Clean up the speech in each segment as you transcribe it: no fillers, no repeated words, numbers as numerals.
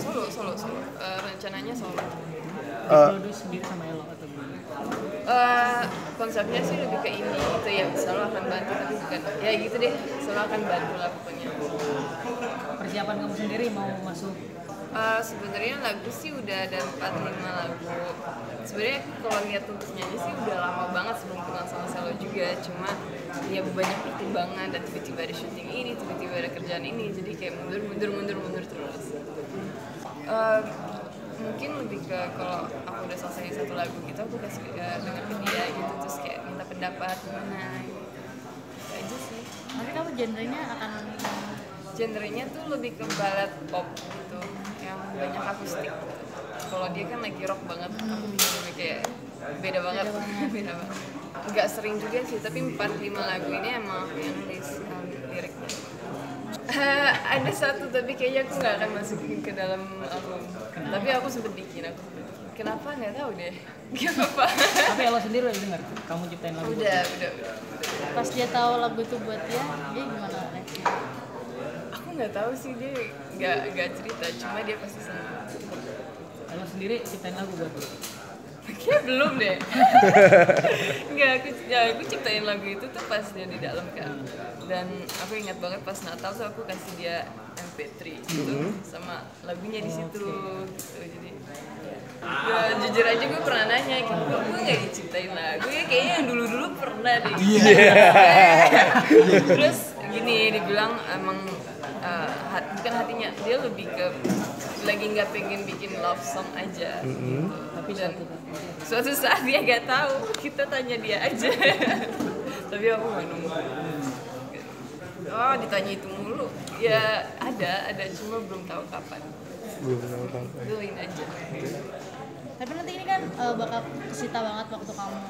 Solo. Rencananya solo. Diproduksi sendiri sama Ello atau gimana? Konsepnya sih lebih ke ini gitu ya, selalu akan bantu lakukan. Ya gitu deh, selalu akan bantu lakukannya. Persiapan kamu sendiri mau masuk? Sebenarnya lagu sih udah ada 4-5 lagu. Sebenarnya kalau lihat untuk nyanyi sih udah lama banget sebelum kenal sama Ello juga. Cuma ya banyak pertimbangan dan tiba-tiba ada syuting ini, tiba-tiba ada kerjaan ini. Jadi kayak mundur terus. Mungkin lebih ke kalau aku udah selesai satu lagu gitu, aku kasih denger ke dia gitu, terus kayak minta pendapat gimana gitu. Itu aja sih. Nanti kamu genrenya akan? Genrenya tuh lebih ke balad pop gitu, yang banyak akustik. Kalau dia kan lagi rock banget, aku bikin kayak beda banget. Nggak sering juga sih, tapi 4-5 lagu ini emang yang liriknya. Ada satu tapi kayaknya aku nggak akan masukin ke dalam album. Tapi aku sempet bikin, kenapa nggak tahu deh. Gak apa-apa. Tapi Ello sendiri udah denger kamu ciptain lagu? Udah. Pas dia tahu lagu itu buat dia gimana reaksinya? Aku nggak tahu sih, dia nggak cerita, cuma dia pasti senang. Ello sendiri ciptain lagu buat dia? Kayaknya belum deh. Nggak, aku ciptain lagu itu tuh pas dia di dalam kan. Dan aku ingat banget pas Natal tuh aku kasih dia MP3 gitu, sama lagunya di situ. Gitu. Jadi ya, jujur aja gue pernah nanya, gue nggak diciptain lagu ya, kayaknya yang dulu pernah deh. Gitu. Terus gini dibilang emang bukan hatinya, dia lebih ke lagi nggak pengen bikin love song aja. Gitu. Dan suatu saat dia gak tahu, kita tanya dia aja. Tapi aku gak nunggu. Oh, ditanya itu mulu. Ya ada, cuma belum tahu kapan. Doain aja. Tapi nanti ini kan bakal kesita banget waktu kamu.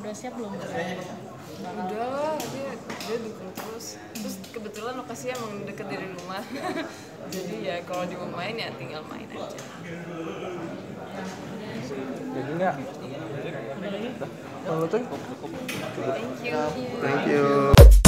Udah siap belum? Udah, dia dukung terus. Kebetulan lokasinya emang deket dari rumah. Jadi ya kalau di rumah main ya tinggal main aja. Enggak. Thank you.